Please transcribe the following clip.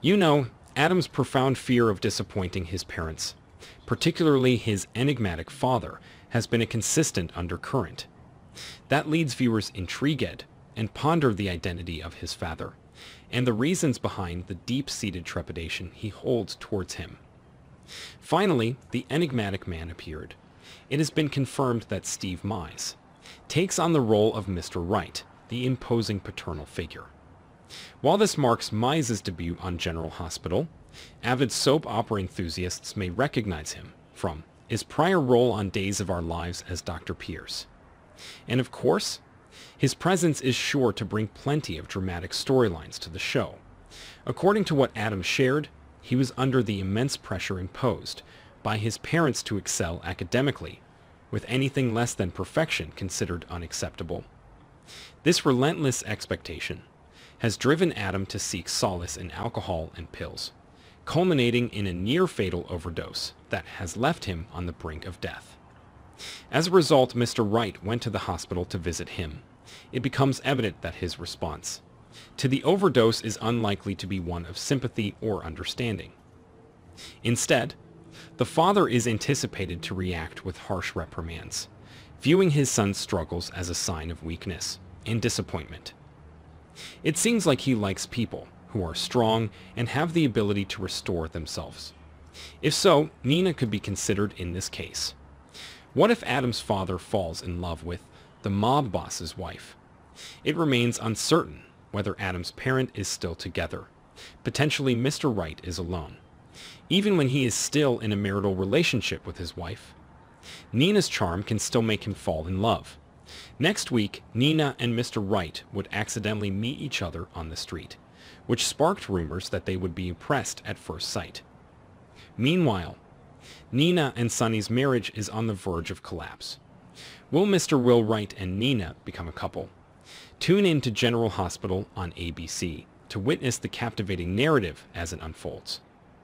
You know, Adam's profound fear of disappointing his parents, particularly his enigmatic father, has been a consistent undercurrent. That leads viewers intrigued and ponder the identity of his father, and the reasons behind the deep-seated trepidation he holds towards him. Finally, the enigmatic man appeared. It has been confirmed that Steve Mize takes on the role of Mr. Wright, the imposing paternal figure. While this marks Mize's debut on General Hospital, avid soap opera enthusiasts may recognize him from his prior role on Days of Our Lives as Dr. Pierce. And of course, his presence is sure to bring plenty of dramatic storylines to the show. According to what Adam shared, he was under the immense pressure imposed by his parents to excel academically, with anything less than perfection considered unacceptable. This relentless expectation has driven Adam to seek solace in alcohol and pills, culminating in a near-fatal overdose that has left him on the brink of death. As a result, Mr. Wright went to the hospital to visit him. It becomes evident that his response to the overdose is unlikely to be one of sympathy or understanding. Instead, the father is anticipated to react with harsh reprimands, viewing his son's struggles as a sign of weakness and disappointment. It seems like he likes people who are strong and have the ability to restore themselves. If so, Nina could be considered in this case. What if Adam's father falls in love with the mob boss's wife? It remains uncertain whether Adam's parent is still together. Potentially, Mr. Wright is alone, even when he is still in a marital relationship with his wife. Nina's charm can still make him fall in love. Next week, Nina and Mr. Wright would accidentally meet each other on the street, which sparked rumors that they would be impressed at first sight. Meanwhile, Nina and Sonny's marriage is on the verge of collapse. Will Mr. Wright and Nina become a couple? Tune in to General Hospital on ABC to witness the captivating narrative as it unfolds.